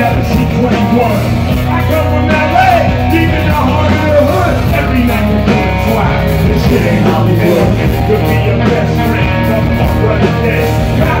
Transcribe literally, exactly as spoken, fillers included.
out of C twenty-one. I come from L A, deep in the heart of the hood. Every night we're going fly. This shit ain't Hollywood. Could be your best friend, come on, brother, this.